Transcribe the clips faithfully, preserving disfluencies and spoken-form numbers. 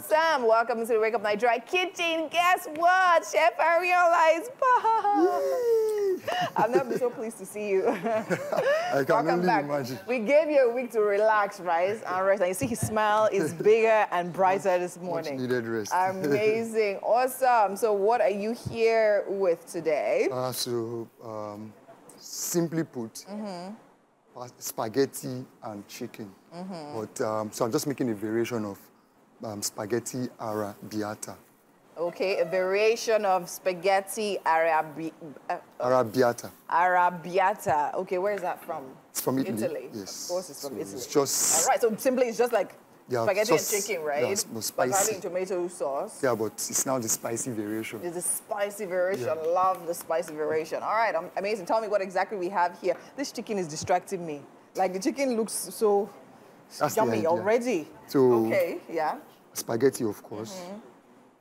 Sam, welcome to the Wake Up Nigeria Kitchen. Guess what? Chef Ariola is back. I'm not so pleased to see you. I can only imagine. We gave you a week to relax, right? And rest. And you see his smile is bigger and brighter this morning. Much needed rest. Amazing. Awesome. So what are you here with today? Uh, so, um, simply put, mm-hmm. spaghetti and chicken. Mm-hmm. But um, so I'm just making a variation of Um, spaghetti arrabbiata. Okay, a variation of spaghetti arrabbi uh, arrabbiata. Arrabbiata. Okay, where is that from? It's from Italy. Italy. Yes. Of course, it's from so Italy. It's just. All right. So simply, it's just like yeah, spaghetti just, and chicken, right? Yeah, it's more spicy. But probably tomato sauce. Yeah, but it's now the spicy variation. It's the spicy variation. Yeah. Love the spicy variation. All right, um, amazing. Tell me what exactly we have here. This chicken is distracting me. Like the chicken looks so That's yummy already. So. Okay. Yeah. Spaghetti, of course. Mm-hmm.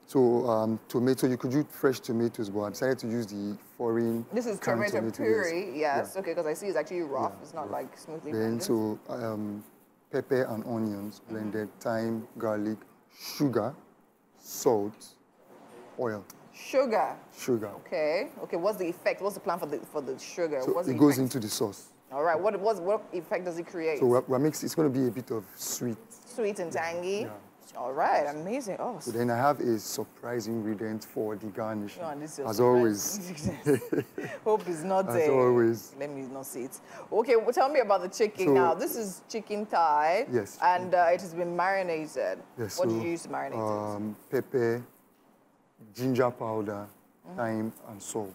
So um, tomato, you could use fresh tomatoes, but I decided to use the foreign. This is tomato puree, yes. Yeah. Okay, because I see it's actually rough. Yeah, it's not rough. Like smoothly then, blended. So um, pepper and onions, mm-hmm. blended, thyme, garlic, sugar, salt, oil. Sugar. Sugar. Okay. Okay. What's the effect? What's the plan for the for the sugar? So what's it the goes into the sauce. All right. What what what effect does it create? So we're, we're mix. It's going to be a bit of sweet. Sweet and tangy. Yeah. All right, amazing. Oh, so then I have a surprise ingredient for the garnish. Oh, as surprise. Always. Hope is not there. As a, always. Let me not see it. Okay, well, tell me about the chicken so, now. This is chicken thigh. Yes. And uh, it has been marinated. Yes. What so, do you use to marinate um, it? Pepper, ginger powder, mm-hmm. thyme, and salt.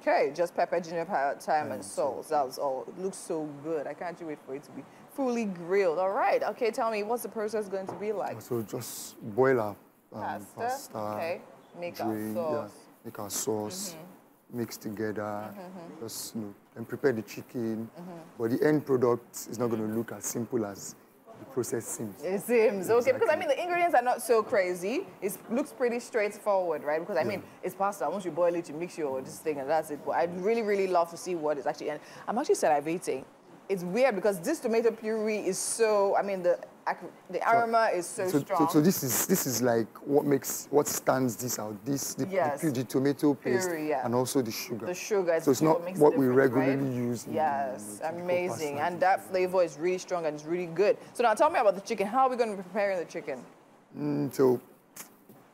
Okay, just pepper, ginger powder, thyme, and, and salt. salt. That was all. It looks so good. I can't wait for it to be fully grilled. All right. Okay, tell me, what's the process going to be like? So just boil up um, pasta. pasta. Okay. Make drain, our sauce. Yeah, make our sauce. Mm-hmm. Mix together. Mm-hmm. Just, you know, and prepare the chicken. Mm-hmm. But the end product is not going to look as simple as the process seems. It seems. Okay, exactly. Because I mean, the ingredients are not so crazy. It looks pretty straightforward, right? Because I mean, yeah. it's pasta. Once you boil it, you mix your this thing and that's it. But I'd really, really love to see what it's actually in. I'm actually salivating. It's weird because this tomato puree is so, I mean, the the aroma is so, so strong. So, so this is this is like what makes, what stands this out. This, the, yes. the, the tomato paste puree, yeah. and also the sugar. The sugar is so it's not what, makes what we regularly right? use. Yes, in, in amazing. And that flavor is really strong and it's really good. So now tell me about the chicken. How are we going to be preparing the chicken? Mm, so,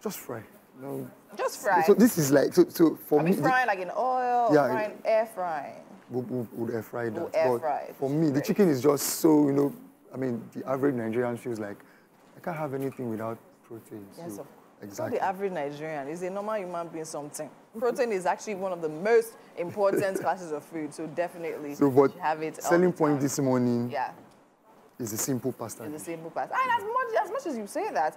just fry. No. Just fry. So, so this is like, so, so for I mean, me. frying the, like in oil, yeah, frying, it, air frying. Would we'll, we'll air fry that. We'll air fry. For me, the chicken is just so, you know, I mean, the average Nigerian feels like, I can't have anything without protein. Yes, so, of course. Exactly. Not the average Nigerian. It's a normal human being something. Protein is actually one of the most important classes of food, so definitely so, but have it. Selling point this morning yeah. is a simple pasta. It's a simple pasta. And as much, as much as you say that,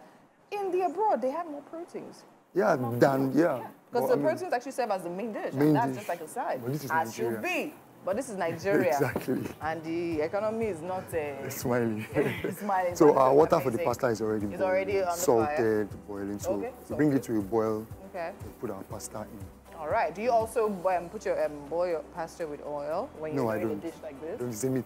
in the abroad, they have more proteins. Yeah, than, yeah. yeah. Because well, the proteins I mean, actually serve as the main dish, main and that's dish. just like a side, well, this is as should be. But this is Nigeria. Exactly. And the economy is not... Uh, smiling. It's smiling. So our uh, water amazing. for the pasta is already, it's already on salted, the boiling. So okay. we bring it to a boil, okay. we put our pasta in. All right. Do you also um, put your, um, boil your pasta with oil when you no, make a dish like this? No, I don't. It's a myth.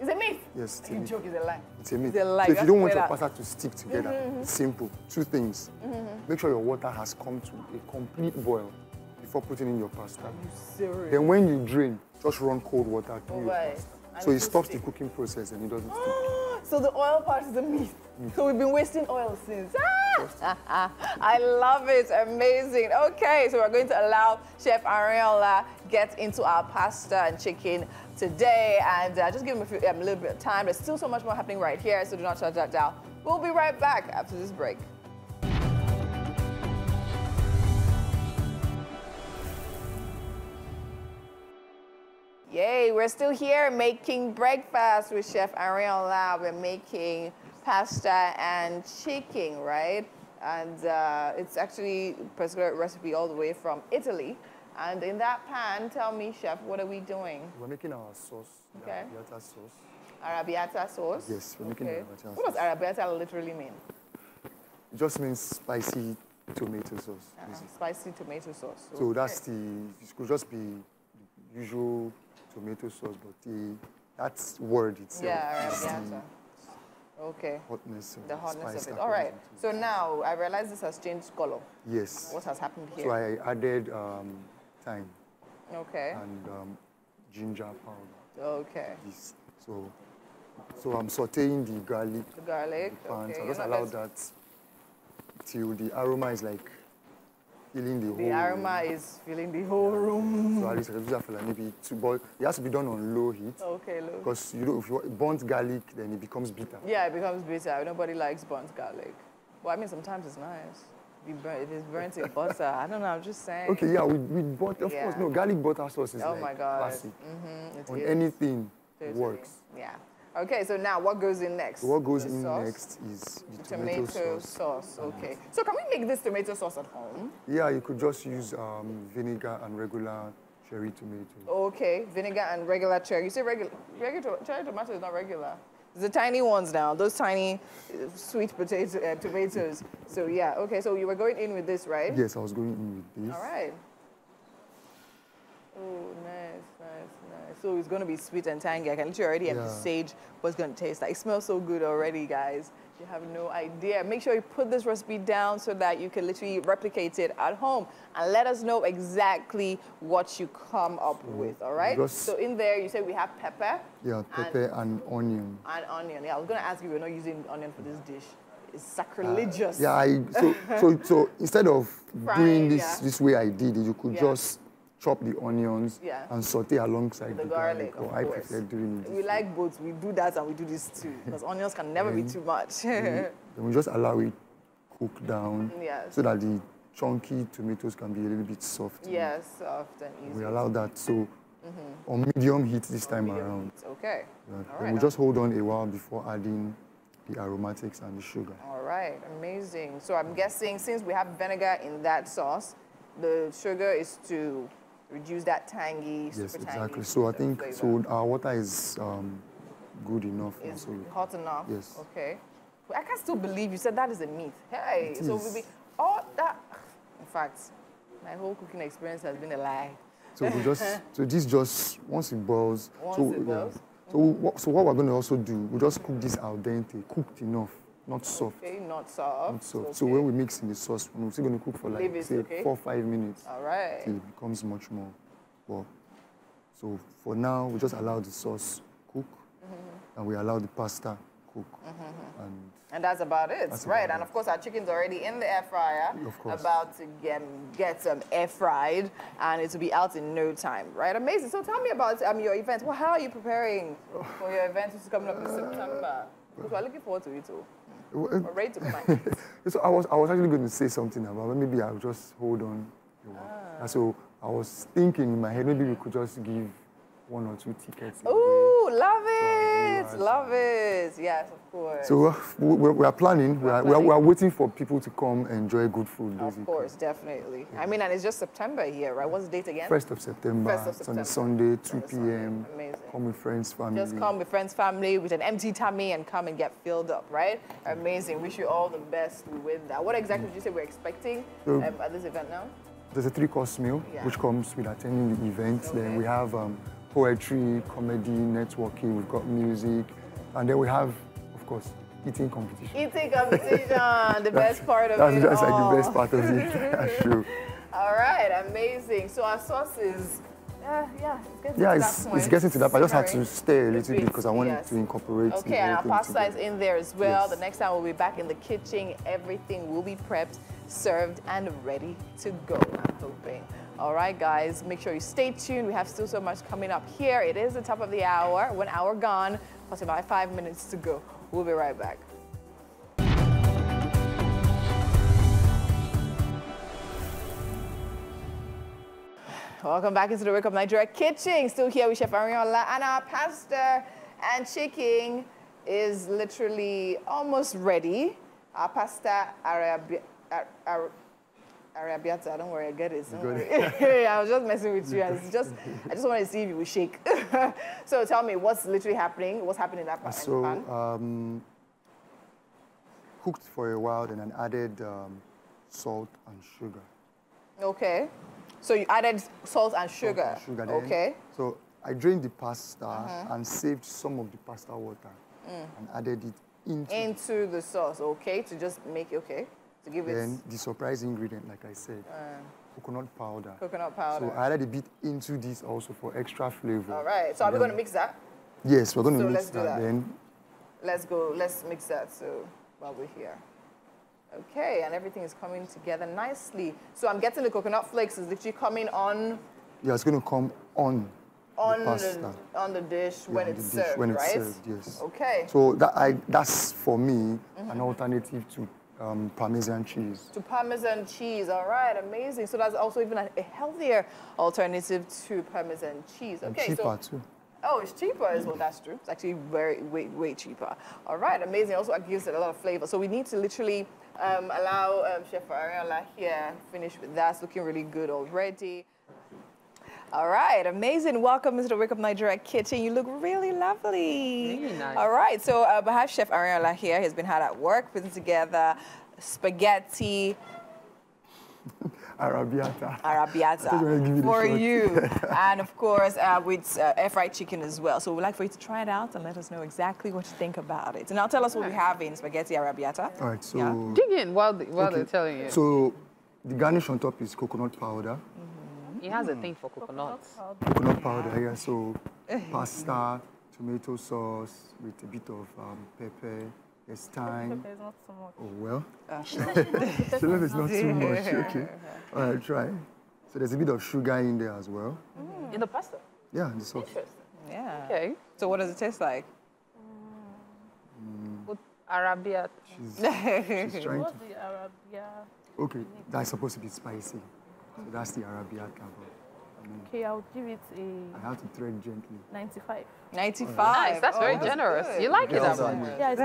It's a myth? Yes, it's a myth. You joke, it's a lie. It's a myth. It's a lie. So if you don't want your pasta to stick together, mm-hmm. it's simple. Two things. Mm-hmm. Make sure your water has come to a complete boil before putting in your pasta. Are you serious? Then when you drain, just run cold water through oh, your right. pasta. And so it stops stick. the cooking process and it doesn't stick. So the oil part is a myth. Mm. So we've been wasting oil since. Ah! I love it. Amazing. Okay, so we're going to allow Chef Ariola get into our pasta and chicken today. And uh, just give him a, few, um, a little bit of time. There's still so much more happening right here, so do not shut that down. We'll be right back after this break. Yay, we're still here making breakfast with Chef Ariola. We're making pasta and chicken, right? And uh, it's actually a particular recipe all the way from Italy. And in that pan, tell me, Chef, what are we doing? We're making our sauce, okay. arrabbiata sauce. Arrabbiata sauce? Yes, we're making okay. arrabbiata sauce. What does arrabbiata literally mean? It just means spicy tomato sauce. Uh, spicy tomato sauce. So okay. that's the, it could just be the usual tomato sauce, but the, that's word itself. Yeah, arrabbiata. Okay. Hotness. The hotness of it. All right. So now I realize this has changed color. Yes. What has happened here? So I added um, thyme. Okay. And um, ginger powder. Okay. Yes. So, so I'm sautéing the garlic. The garlic. The okay. So I just allow that till the aroma is like filling the, the whole. The aroma room. is filling the whole yeah. room. So at least I use that for like maybe two boil. It has to be done on low heat. Okay, low. Because you know, if you burnt garlic, then it becomes bitter. Yeah, it becomes bitter. Nobody likes burnt garlic. Well, I mean, sometimes it's nice. It is burnt in butter. I don't know, I'm just saying. Okay, yeah, with, with butter, of yeah. course. No, garlic butter sauce is oh like my God. classic. Mm-hmm, it on is. anything, totally. works. Yeah. Okay, so now what goes in next? So what goes the in sauce? next is the, the tomato, tomato sauce. sauce. Okay. So can we make this tomato sauce at home? Yeah, you could just use um, vinegar and regular cherry tomato. Okay, vinegar and regular cherry. You say regular, regular cherry tomato is not regular. The tiny ones now, those tiny uh, sweet potato uh, tomatoes. So yeah, okay. So you were going in with this, right? Yes, I was going in with this. All right. Oh, nice, nice, nice. So it's going to be sweet and tangy. I can literally already yeah. envisage what it's going to taste like. It smells so good already, guys. You have no idea. Make sure you put this recipe down so that you can literally replicate it at home. And let us know exactly what you come up so with, all right? So in there, you say we have pepper. Yeah, pepper and, and onion. And onion. Yeah, I was going to ask you, we're not using onion for this dish. It's sacrilegious. Uh, yeah, I, so, so, so instead of Frying, doing this yeah. this way I did it, you could yeah. just... chop the onions yeah. and saute alongside the, the garlic. garlic. Or I prefer doing it. We like both. We do that and we do this too. Because onions can never then, be too much. Then we just allow it cook down yes. so that the chunky tomatoes can be a little bit soft. Yes, yeah, soft and easy. We allow that so mm-hmm. on medium heat this on time around. Heat. Okay. Yeah. All right, we just hold on a while before adding the aromatics and the sugar. All right, amazing. So I'm guessing since we have vinegar in that sauce, the sugar is to reduce that tangy, yes, super tangy exactly. So I think flavor. so. Our water is um, good enough. It's also. hot enough. Yes. Okay. Well, I can't still believe you said that is a myth. Hey, it so we'll be all that. In fact, my whole cooking experience has been a lie. So we just so this just once it boils. Once so, it boils. Yeah. So what, so what we're going to also do? We we'll just cook this al dente, cooked enough. Not soft. Okay, not soft. Not soft. Okay. So when we mix in the sauce, we're still going to cook for like it, say, okay. four or five minutes. All right. Till it becomes much more. Well, so for now, we just allow the sauce cook, mm-hmm. and we allow the pasta cook. Mm-hmm. And, and that's about it, that's right? About and it. Of course, our chicken's already in the air fryer. Of course. About to get, get um, air fried, and it'll be out in no time, right? Amazing. So tell me about um, your event. Well, how are you preparing for your event, which is coming up in September? Because we're looking forward to it too. We're ready to come. So I was I was actually going to say something about maybe I'll just hold on. Ah. And so I was thinking in my head maybe we could just give one or two tickets. Oh, love it, so, yeah, love so. it. Yes, of course. So uh, we, we are planning. We are, we, are, we are waiting for people to come enjoy good food. Basically. Of course, definitely. Yeah. I mean, and it's just September here, right? What's the date again? First of September. First of September. It's on the Sunday, two p m Amazing. Come with friends, family. Just come with friends, family, with an empty tummy, and come and get filled up, right? Amazing. Wish you all the best with that. What exactly would you say we're expecting so, um, at this event now? There's a three-course meal, yeah. which comes with attending the event. Okay. Then we have um, poetry, comedy, networking. We've got music, and then we have, of course, eating competition. Eating competition, the best part of that's, it That's all. like the best part of it. That's true. All right, amazing. So our sauces. Uh, yeah, it's getting yeah, to it's, that point. it's getting to that point. I just had to stay a little bit because I wanted yes. to incorporate. Okay, and our pasta together. is in there as well. Yes. The next time we'll be back in the kitchen, everything will be prepped, served, and ready to go, I'm hoping. All right, guys, make sure you stay tuned. We have still so much coming up here. It is the top of the hour, one hour gone, plus about five minutes to go. We'll be right back. Welcome back into the Wake Up Nigeria Kitchen. Still here with Chef Ariola, and our pasta and chicken is literally almost ready. Our pasta arrabbiata, ar, ar, don't worry, I get it. Worry. I was just messing with you. I just, I just wanted to see if you would shake. So tell me, what's literally happening? What's happening in that pasta? So, um, cooked for a while, and then added um, salt and sugar. Okay. So you added salt and sugar. Salt and sugar then. Okay. So I drained the pasta uh-huh. and saved some of the pasta water mm. and added it into, into the sauce, okay, to just make, okay, to give then it. Then the surprise ingredient, like I said, uh, coconut powder. Coconut powder. So I added a bit into this also for extra flavor. All right. So are we going to mix that? Yes, we're going to so mix let's that, that then. Let's go. Let's mix that. So while we're here. Okay, and everything is coming together nicely. So I'm getting the coconut flakes is literally coming on. Yeah, it's going to come on. On the, pasta. The on the dish yeah, when it's dish, served, when right? It's served, yes. Okay. So that I that's for me mm-hmm. an alternative to um, Parmesan cheese. To Parmesan cheese, all right, amazing. So that's also even a, a healthier alternative to Parmesan cheese. Okay, and cheaper so, too. Oh, it's cheaper as well. That's true. It's actually very way way cheaper. All right, amazing. Also, it gives it a lot of flavor. So we need to literally um, allow um, Chef Ariola here finish with that. It's looking really good already. All right, amazing. Welcome to the Wake Up Nigeria Kitchen. You look really lovely. Really nice. All right, so uh, I have Chef Ariola here. He's been hard at work putting together spaghetti arrabbiata. Arrabbiata for you. And of course, uh, with uh, air fried chicken as well. So we'd like for you to try it out and let us know exactly what you think about it. And now tell us what we have in spaghetti arrabbiata. All right, so. Yeah. Dig in while, the, while okay. they're telling you. So the garnish on top is coconut powder. Mm-hmm. He has a thing for coconuts. Coconut powder, yeah. So pasta, tomato sauce with a bit of um, pepper. It's time. It's not so much. Oh well. Uh, Shilef is not too much. Okay. All right, try. So there's a bit of sugar in there as well. Mm. In the pasta. Yeah, in the sauce. Interesting. Yeah. Okay. So what does it taste like? Mm. With arrabbiata. She's, she's trying What's to. The arrabbiata? Okay, that's supposed to be spicy. So that's the arrabbiata. I mean, okay, I'll give it a... I have to thread gently. ninety-five. ninety-five. Nice, that's oh, very that's generous. Good. You like it, that one. Yeah, it's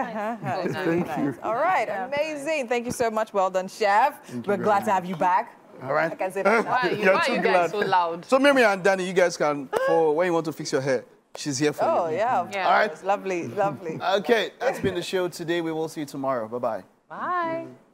nice. oh, Thank nice. you. All right, yeah. amazing. Thank you so much. Well done, Chef. Thank We're glad much. to have you back. All right. I can say that. Why are you, why are you guys so loud? So Mary and Danny, you guys can, for when you want to fix your hair, she's here for you. Oh, yeah. yeah. All right. It's lovely, lovely. Okay, that's been the show today. We will see you tomorrow. Bye-bye. Bye. -bye. Bye.